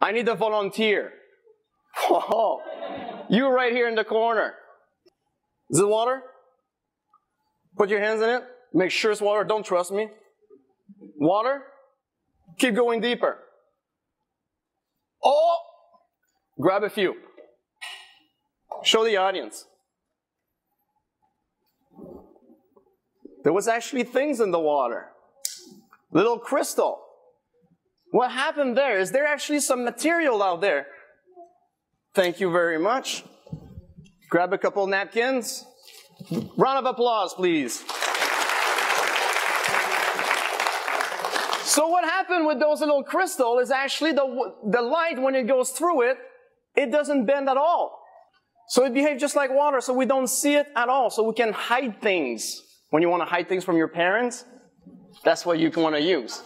I need a volunteer. Whoa. You right here in the corner. Is it water? Put your hands in it. Make sure it's water. Don't trust me. Water. Keep going deeper. Oh! Grab a few. Show the audience. There was actually things in the water. Little crystal. What happened there? Is there actually some material out there? Thank you very much. Grab a couple napkins. Round of applause, please. So what happened with those little crystals is actually the light, when it goes through it, it doesn't bend at all. So it behaves just like water, so we don't see it at all. So we can hide things. When you want to hide things from your parents, that's what you want to use.